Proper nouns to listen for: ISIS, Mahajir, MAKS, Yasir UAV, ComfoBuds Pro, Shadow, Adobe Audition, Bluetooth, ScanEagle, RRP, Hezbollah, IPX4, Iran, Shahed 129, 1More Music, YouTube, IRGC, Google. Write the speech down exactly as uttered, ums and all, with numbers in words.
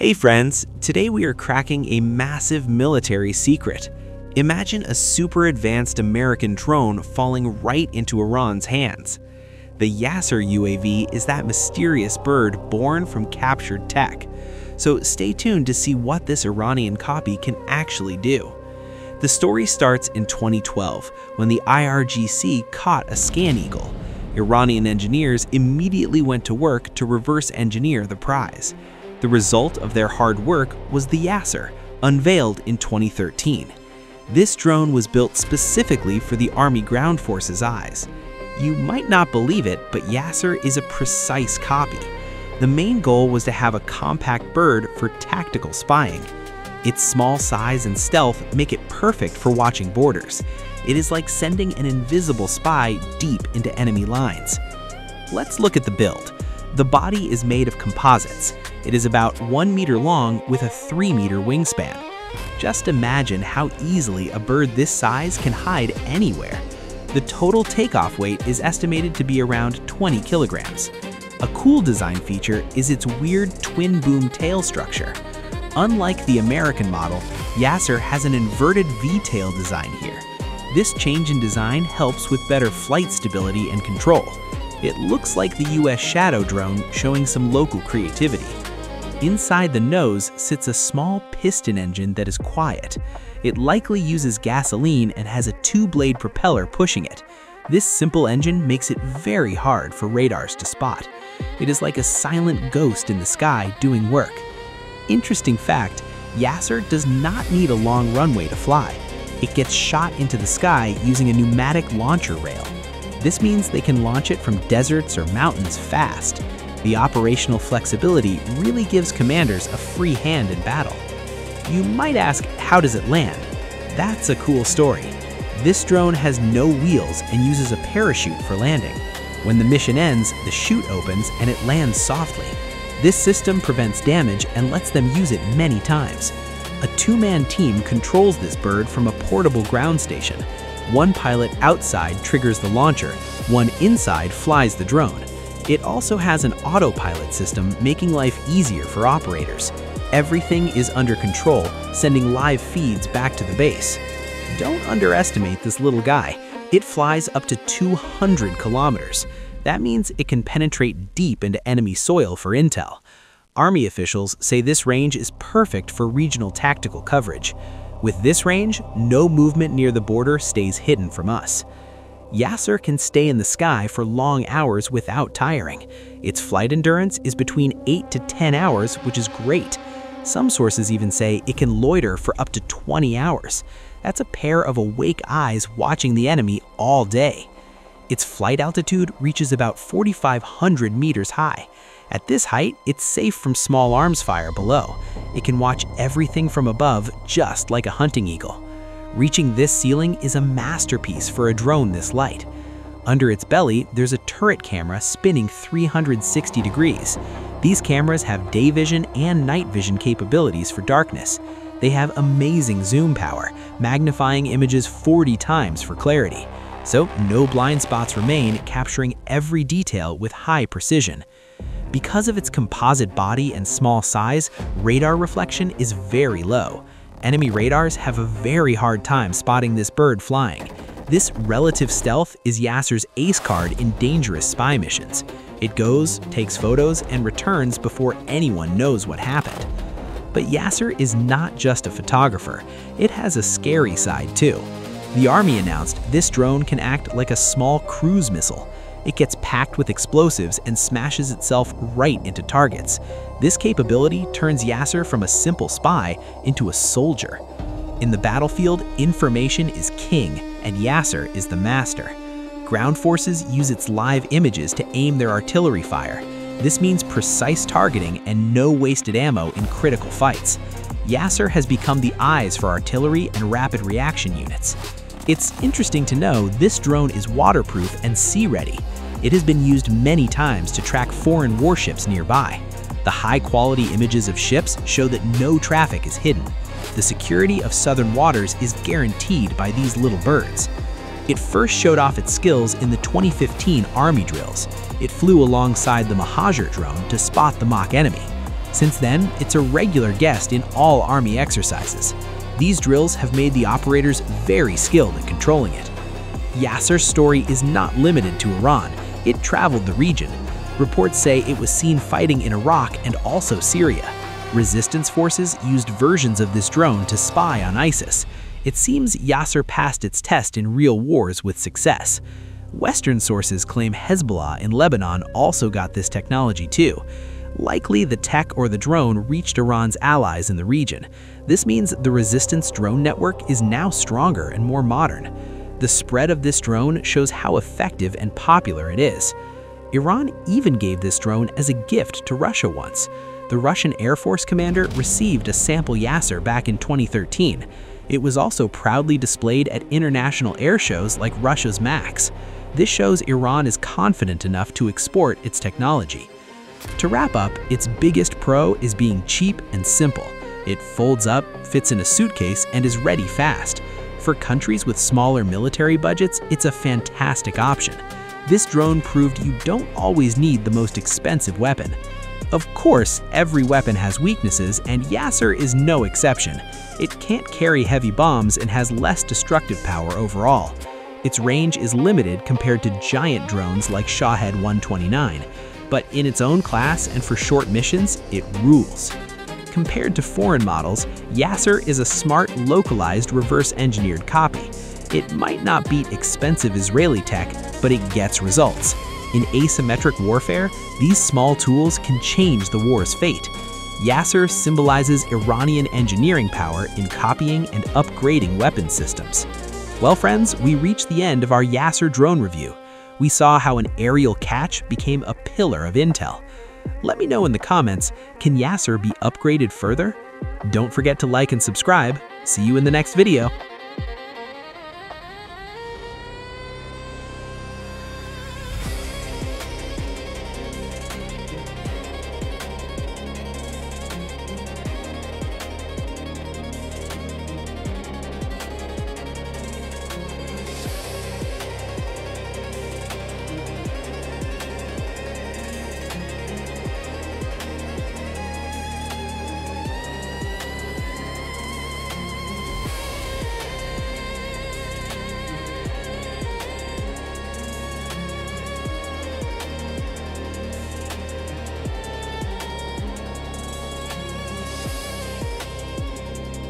Hey friends, today we are cracking a massive military secret. Imagine a super advanced American drone falling right into Iran's hands. The Yasir U A V is that mysterious bird born from captured tech. So stay tuned to see what this Iranian copy can actually do. The story starts in twenty twelve when the I R G C caught a ScanEagle. Iranian engineers immediately went to work to reverse engineer the prize. The result of their hard work was the Yasir, unveiled in twenty thirteen. This drone was built specifically for the Army Ground Force's eyes. You might not believe it, but Yasir is a precise copy. The main goal was to have a compact bird for tactical spying. Its small size and stealth make it perfect for watching borders. It is like sending an invisible spy deep into enemy lines. Let's look at the build. The body is made of composites. It is about one meter long with a three meter wingspan. Just imagine how easily a bird this size can hide anywhere. The total takeoff weight is estimated to be around twenty kilograms. A cool design feature is its weird twin boom tail structure. Unlike the American model, Yasir has an inverted V-tail design here. This change in design helps with better flight stability and control. It looks like the U S Shadow drone showing some local creativity. Inside the nose sits a small piston engine that is quiet. It likely uses gasoline and has a two-blade propeller pushing it. This simple engine makes it very hard for radars to spot. It is like a silent ghost in the sky doing work. Interesting fact, Yasir does not need a long runway to fly. It gets shot into the sky using a pneumatic launcher rail. This means they can launch it from deserts or mountains fast. The operational flexibility really gives commanders a free hand in battle. You might ask, how does it land? That's a cool story. This drone has no wheels and uses a parachute for landing. When the mission ends, the chute opens and it lands softly. This system prevents damage and lets them use it many times. A two-man team controls this bird from a portable ground station. One pilot outside triggers the launcher, one inside flies the drone. It also has an autopilot system, making life easier for operators. Everything is under control, sending live feeds back to the base. Don't underestimate this little guy. It flies up to two hundred kilometers. That means it can penetrate deep into enemy soil for intel. Army officials say this range is perfect for regional tactical coverage. With this range, no movement near the border stays hidden from us. Yasir can stay in the sky for long hours without tiring. Its flight endurance is between eight to ten hours, which is great. Some sources even say it can loiter for up to twenty hours. That's a pair of awake eyes watching the enemy all day. Its flight altitude reaches about forty-five hundred meters high. At this height, it's safe from small arms fire below. It can watch everything from above just like a hunting eagle. Reaching this ceiling is a masterpiece for a drone this light. Under its belly, there's a turret camera spinning three hundred sixty degrees. These cameras have day vision and night vision capabilities for darkness. They have amazing zoom power, magnifying images forty times for clarity. So no blind spots remain, capturing every detail with high precision. Because of its composite body and small size, radar reflection is very low. Enemy radars have a very hard time spotting this bird flying. This relative stealth is Yasir's ace card in dangerous spy missions. It goes, takes photos, and returns before anyone knows what happened. But Yasir is not just a photographer. It has a scary side too. The Army announced this drone can act like a small cruise missile. It gets packed with explosives and smashes itself right into targets. This capability turns Yasir from a simple spy into a soldier. In the battlefield, information is king, and Yasir is the master. Ground forces use its live images to aim their artillery fire. This means precise targeting and no wasted ammo in critical fights. Yasir has become the eyes for artillery and rapid reaction units. It's interesting to know this drone is waterproof and sea-ready. It has been used many times to track foreign warships nearby. The high-quality images of ships show that no traffic is hidden. The security of southern waters is guaranteed by these little birds. It first showed off its skills in the twenty fifteen Army drills. It flew alongside the Mahajir drone to spot the mock enemy. Since then, it's a regular guest in all Army exercises. These drills have made the operators very skilled at controlling it. Yasir's story is not limited to Iran. It traveled the region. Reports say it was seen fighting in Iraq and also Syria. Resistance forces used versions of this drone to spy on ISIS. It seems Yasir passed its test in real wars with success. Western sources claim Hezbollah in Lebanon also got this technology too. Likely the tech or the drone reached Iran's allies in the region. This means the resistance drone network is now stronger and more modern. The spread of this drone shows how effective and popular it is. Iran even gave this drone as a gift to Russia once. The Russian Air Force commander received a sample Yasir back in twenty thirteen. It was also proudly displayed at international air shows like Russia's MAKS. This shows Iran is confident enough to export its technology. To wrap up, its biggest pro is being cheap and simple. It folds up, fits in a suitcase, and is ready fast. For countries with smaller military budgets, it's a fantastic option. This drone proved you don't always need the most expensive weapon. Of course, every weapon has weaknesses, and Yasir is no exception. It can't carry heavy bombs and has less destructive power overall. Its range is limited compared to giant drones like Shahed one twenty-nine. But in its own class and for short missions, it rules. Compared to foreign models, Yasir is a smart, localized, reverse-engineered copy. It might not beat expensive Israeli tech, but it gets results. In asymmetric warfare, these small tools can change the war's fate. Yasir symbolizes Iranian engineering power in copying and upgrading weapon systems. Well, friends, we reached the end of our Yasir drone review. We saw how an aerial catch became a pillar of intel. Let me know in the comments, can Yasir be upgraded further? Don't forget to like and subscribe. See you in the next video.